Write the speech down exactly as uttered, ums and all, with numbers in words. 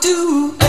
do.